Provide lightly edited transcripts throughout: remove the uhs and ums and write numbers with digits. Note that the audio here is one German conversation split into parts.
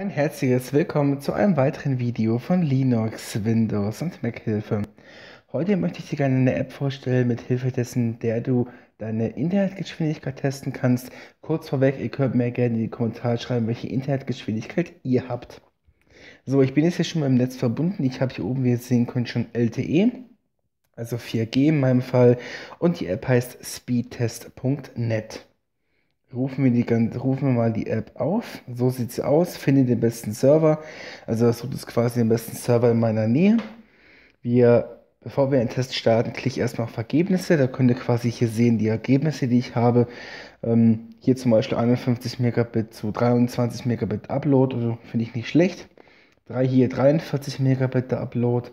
Ein herzliches Willkommen zu einem weiteren Video von Linux, Windows und Mac-Hilfe. Heute möchte ich dir gerne eine App vorstellen, mit Hilfe dessen, der du deine Internetgeschwindigkeit testen kannst. Kurz vorweg, ihr könnt mir gerne in die Kommentare schreiben, welche Internetgeschwindigkeit ihr habt. So, ich bin jetzt hier schon mal im Netz verbunden. Ich habe hier oben, wie ihr sehen könnt, schon LTE, also 4G in meinem Fall. Und die App heißt speedtest.net. Rufen wir mal die App auf. So sieht sie aus. Finde den besten Server. Also das sucht es quasi den besten Server in meiner Nähe. Bevor wir einen Test starten, klicke ich erstmal auf Ergebnisse. Da könnt ihr quasi hier sehen, die Ergebnisse, die ich habe. Hier zum Beispiel 51 Megabit zu 23 Megabit Upload. Also finde ich nicht schlecht. Hier 43 Megabit der Upload.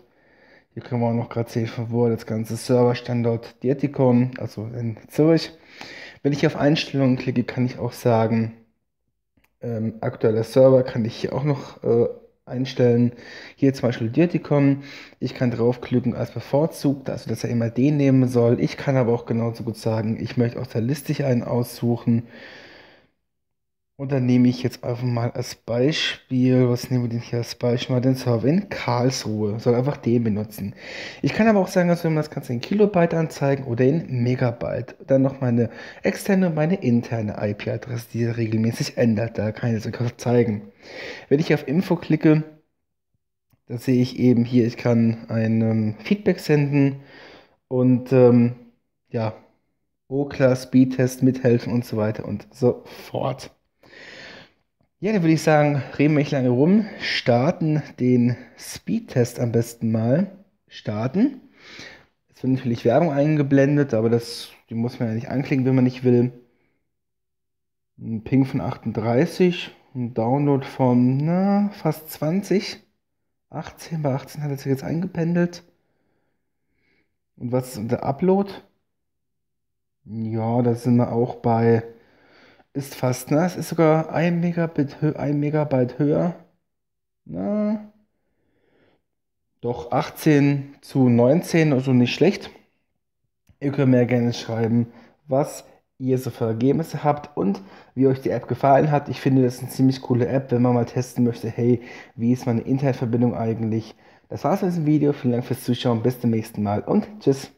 Hier können wir auch noch gerade sehen, wo das ganze Serverstandort Dietikon, also in Zürich. Wenn ich auf Einstellungen klicke, kann ich auch sagen, aktueller Server kann ich hier auch noch einstellen. Hier zum Beispiel DirtyCom. Ich kann draufklicken als bevorzugt, also dass er immer den nehmen soll. Ich kann aber auch genauso gut sagen, ich möchte aus der Liste einen aussuchen. Und dann nehme ich jetzt einfach mal als Beispiel, was nehmen wir denn hier als Beispiel, mal den Server in Karlsruhe. Soll einfach den benutzen. Ich kann aber auch sagen, dass wir das Ganze in Kilobyte anzeigen oder in Megabyte. Dann noch meine externe und meine interne IP-Adresse, die sich regelmäßig ändert. Da kann ich das einfach zeigen. Wenn ich auf Info klicke, dann sehe ich eben hier, ich kann ein Feedback senden und ja, klar, Speedtest, mithelfen und so weiter und so fort. Ja, dann würde ich sagen, reden wir nicht lange rum, starten den Speedtest am besten mal. Starten. Jetzt wird natürlich Werbung eingeblendet, aber die muss man ja nicht anklicken, wenn man nicht will. Ein Ping von 38, ein Download von fast 20. 18, bei 18 hat er sich jetzt eingependelt. Und was ist der Upload? Ja, da sind wir auch bei... Ist fast, es ist sogar 1 Megabyte höher. Doch 18 zu 19, also nicht schlecht. Ihr könnt mir gerne schreiben, was ihr so für Ergebnisse habt und wie euch die App gefallen hat. Ich finde, das ist eine ziemlich coole App, wenn man mal testen möchte, hey, wie ist meine Internetverbindung eigentlich. Das war's mit diesem Video. Vielen Dank fürs Zuschauen, bis zum nächsten Mal und tschüss.